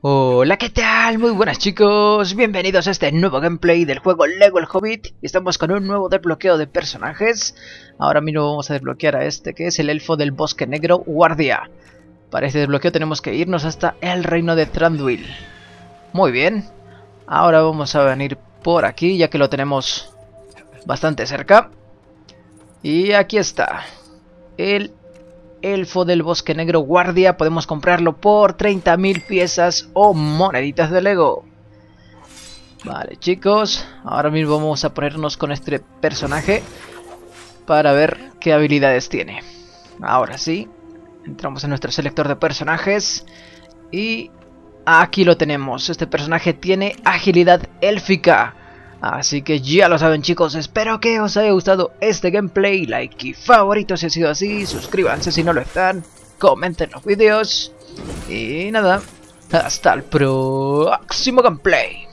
Hola, ¿qué tal? Muy buenas chicos, bienvenidos a este nuevo gameplay del juego LEGO El Hobbit. Estamos con un nuevo desbloqueo de personajes. Ahora mismo vamos a desbloquear a este que es el Elfo del Bosque Negro, guardia. Para este desbloqueo tenemos que irnos hasta el Reino de Trandúil. Muy bien. Ahora vamos a venir por aquí, ya que lo tenemos bastante cerca. Y aquí está, el Elfo del Bosque Negro guardia. Podemos comprarlo por 30.000 piezas o moneditas de Lego. Vale chicos, ahora mismo vamos a ponernos con este personaje para ver qué habilidades tiene. Ahora sí, entramos en nuestro selector de personajes y aquí lo tenemos. Este personaje tiene agilidad élfica. Así que ya lo saben chicos, espero que os haya gustado este gameplay, like y favorito si ha sido así, suscríbanse si no lo están, comenten los vídeos y nada, hasta el próximo gameplay.